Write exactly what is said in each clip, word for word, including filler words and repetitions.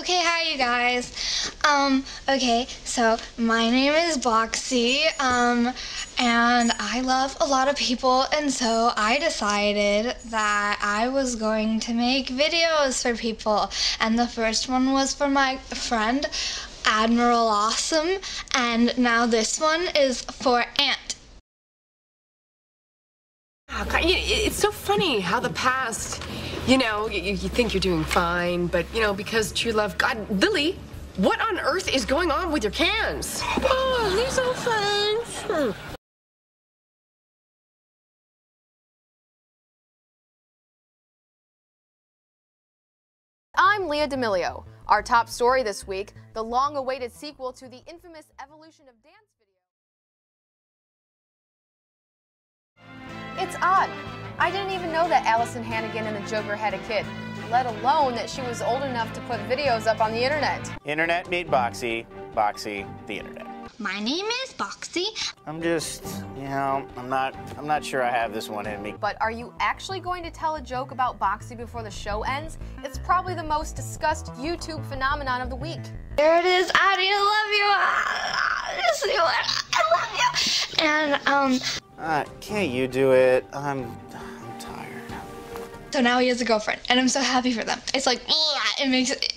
Okay, hi you guys. Um, okay, so my name is Boxy, um, and I love a lot of people, and so I decided that I was going to make videos for people, and the first one was for my friend, Admiral Awesome, and now this one is for Aunt. Oh, God, it's so funny how the past... You know, you, you think you're doing fine, but, you know, because true love... God, Lily, what on earth is going on with your cans? Oh, they're so fun. I'm Leah D'Emilio. Our top story this week, the long-awaited sequel to the infamous Evolution of Dance video. It's odd. I didn't even know that Alyson Hannigan and the Joker had a kid, let alone that she was old enough to put videos up on the internet. Internet meet Boxy, Boxy the internet. My name is Boxy. I'm just, you know, I'm not, I'm not sure I have this one in me. But are you actually going to tell a joke about Boxy before the show ends? It's probably the most discussed YouTube phenomenon of the week. There it is, Addie, I love you. I love you. And, um... Uh, can't you do it? I'm... So now he has a girlfriend, and I'm so happy for them. It's like, it makes it,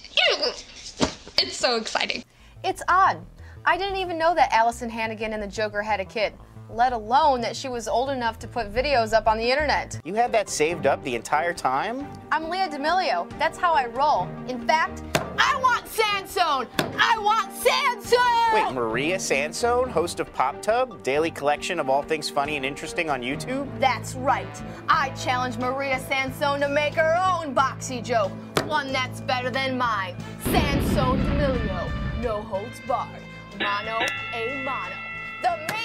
it's so exciting. It's odd. I didn't even know that Alyson Hannigan and the Joker had a kid, let alone that she was old enough to put videos up on the internet. You had that saved up the entire time? I'm Leah D'Emilio. That's how I roll. In fact, I want Sansone! I want Sansone! Wait, Maria Sansone, host of PopTub, daily collection of all things funny and interesting on YouTube? That's right. I challenge Maria Sansone to make her own Boxy joke. One that's better than mine. Sansone D'Emilio, no holds barred. Mono a mono. The